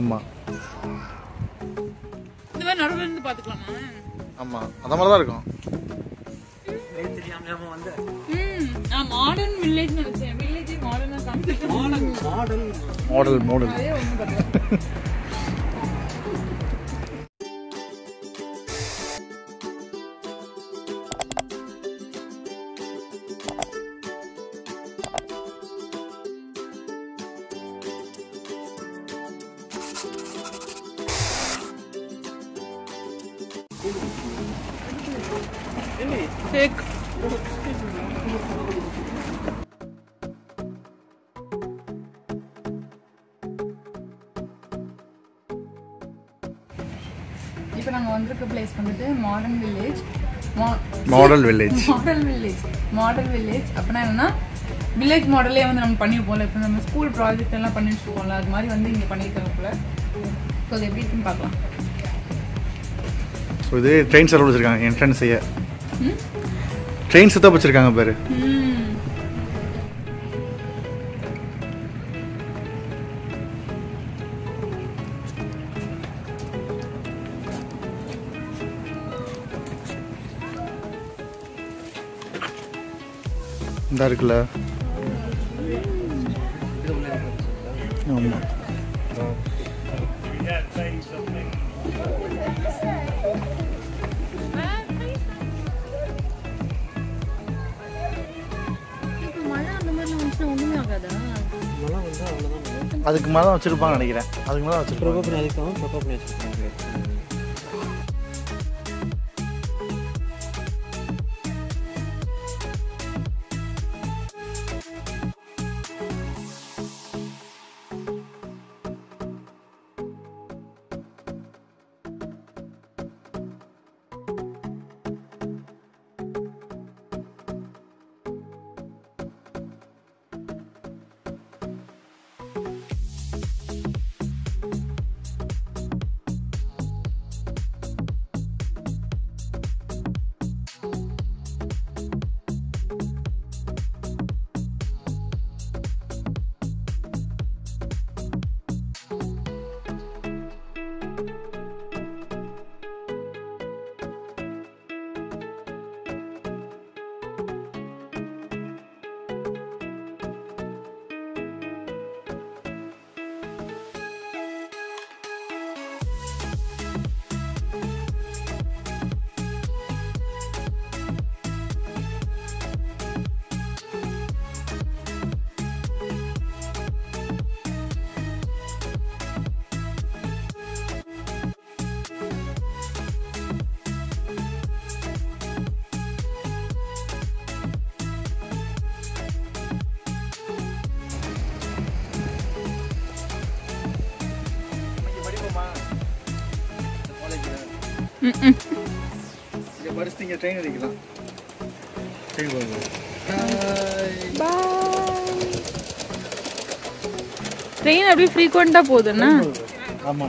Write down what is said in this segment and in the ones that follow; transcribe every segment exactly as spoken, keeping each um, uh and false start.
ஆமா இதுவே நடுவுல இருந்து பாத்துக்கலாம். ஆமா அத மாதிரி தான் இருக்கும். ஏய் தெரியாம வந்து ம் நான் மாடர்ன் வில்லேஜ் நினைச்சேன். வில்லேஜ் மாடர்னா காமிச்சது. மாடர்ன் மாடல் மாடல் அதே ஒன்னு பாத்தீங்க. Thick. இப்ப நாங்க வந்திருக்க place வந்துட்டு modern village model village model village model village அப்பனா என்னன்னா வில்லேஜ் மாடலே வந்து நம்ம பண்ணிருப்போம்ல. இப்ப நம்ம ஸ்கூல் ப்ராஜெக்ட் எல்லாம் பண்ணிட்டு இருக்கோம்ல அது மாதிரி வந்து இங்க பண்ணிருக்கோம்ல. சோ இது எப்படி இருக்குன்னு பார்க்கலாம். சோ இது ட்ரெயின் சர்வீஸ் இருக்காங்க என்ட்ரன்ஸ் ஐயா ட்ரெயின் சுத்த வச்சிருக்காங்க பாரு. இந்த இருக்குல அதுக்கு மேல தான் வச்சிருப்பாங்க நினைக்கிறேன். அதுக்கு மேல தான் வச்சிருப்பாங்க. ப்ரோபப்ல அதுக்கு ப்ரோபப்ல வச்சிருப்பாங்க. ம் இங்க படுத்துங்க ட்ரெயின் அடிக்கலாம். ட்ரெயின் போகுது. பை ட்ரெயின் அப்படி ஃப்ரீக்வென்ட்டா போகுதுன்னா ஆமா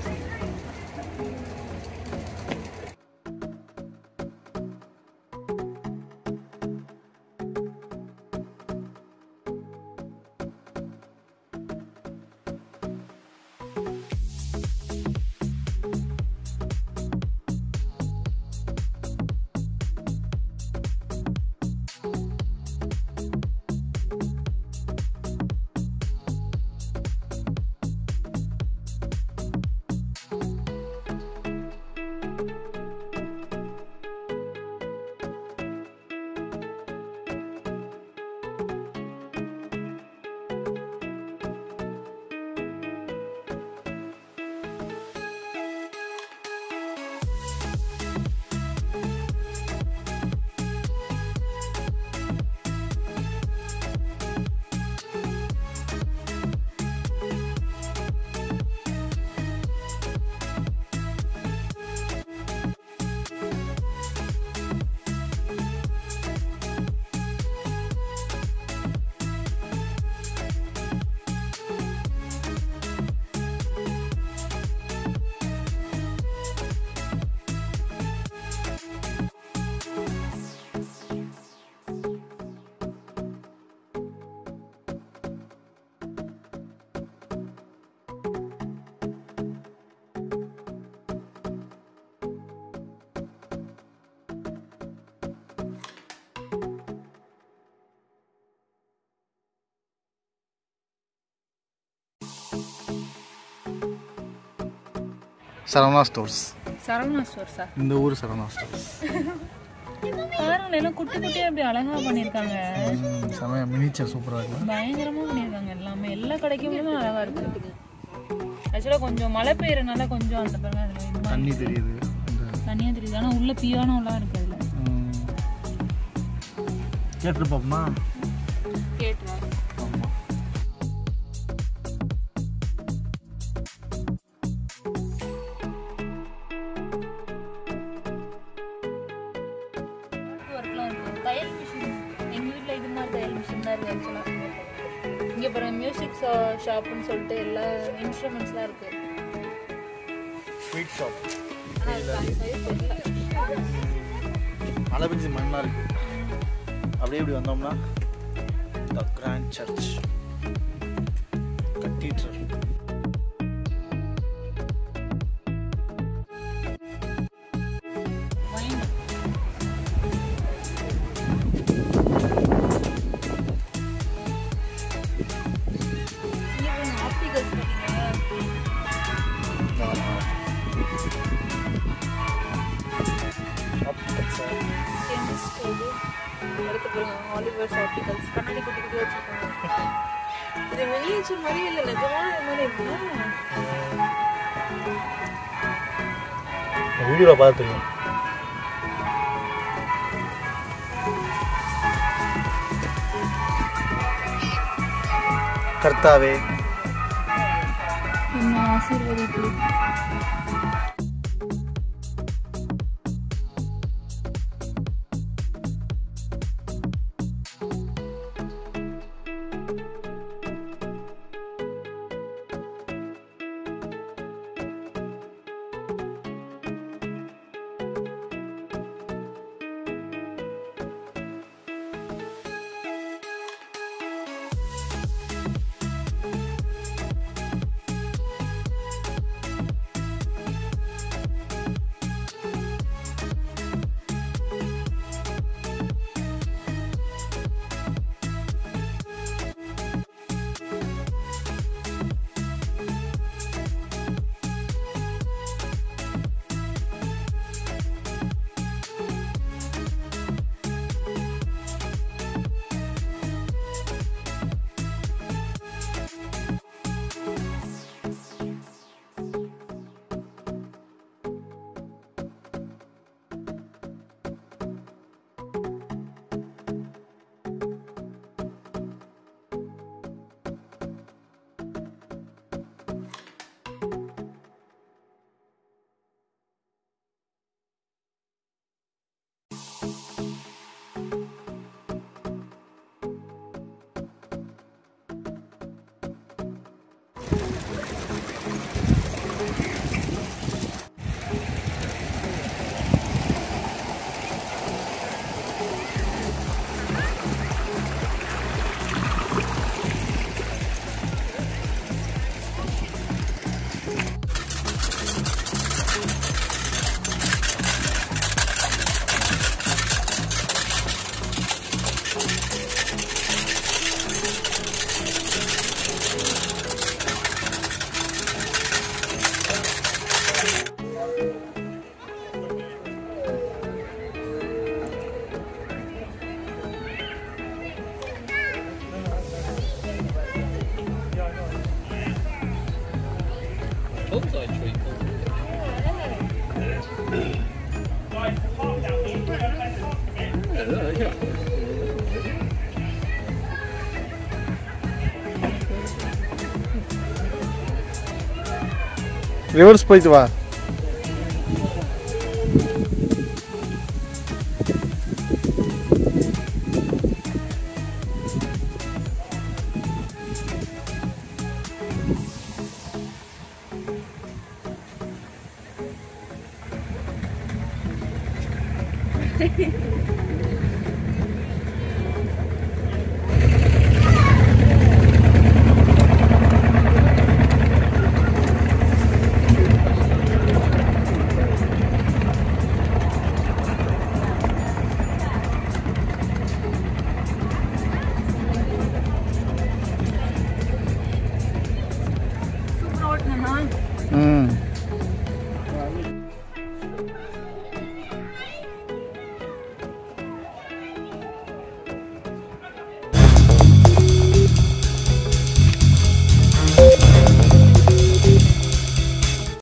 Saravana Stores. Saravana Stores. In the old Saravana Stores. I don't know what to do. I don't miniature super. I don't know what to do. I don't know what to do. I don't know what music shop and sold instruments. Sweet shop. The Grand Church Cathedral. Video Kartave. Reverse plate va.